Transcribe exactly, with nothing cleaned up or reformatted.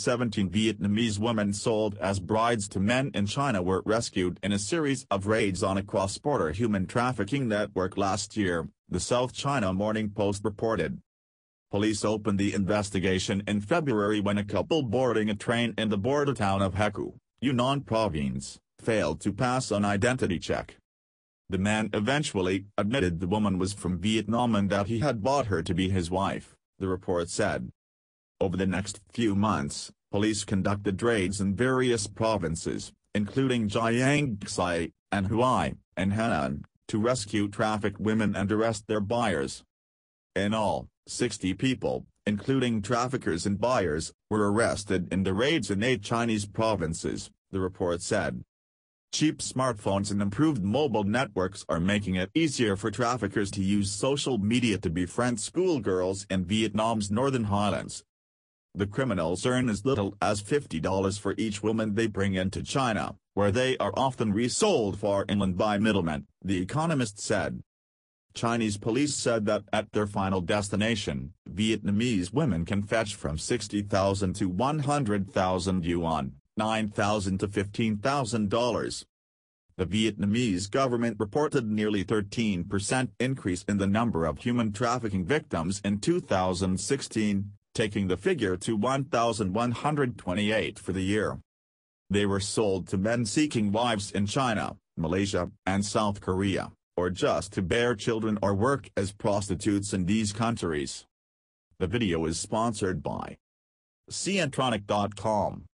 seventeen Vietnamese women sold as brides to men in China were rescued in a series of raids on a cross-border human trafficking network last year, the South China Morning Post reported. Police opened the investigation in February when a couple boarding a train in the border town of Hekou, Yunnan Province, failed to pass an identity check. The man eventually admitted the woman was from Vietnam and that he had bought her to be his wife, the report said. Over the next few months, police conducted raids in various provinces, including Jiangxi, Anhui, and Henan, to rescue trafficked women and arrest their buyers. In all, sixty people, including traffickers and buyers, were arrested in the raids in eight Chinese provinces, the report said. Cheap smartphones and improved mobile networks are making it easier for traffickers to use social media to befriend schoolgirls in Vietnam's northern highlands. The criminals earn as little as fifty dollars for each woman they bring into China, where they are often resold far inland by middlemen, the Economist said. Chinese police said that at their final destination, Vietnamese women can fetch from sixty thousand to one hundred thousand yuan, nine thousand to fifteen thousand dollars. The Vietnamese government reported nearly thirteen percent increase in the number of human trafficking victims in two thousand sixteen, taking the figure to one thousand one hundred twenty-eight for the year. They were sold to men seeking wives in China, Malaysia, and South Korea, or just to bear children or work as prostitutes in these countries. The video is sponsored by C N Tronic dot com.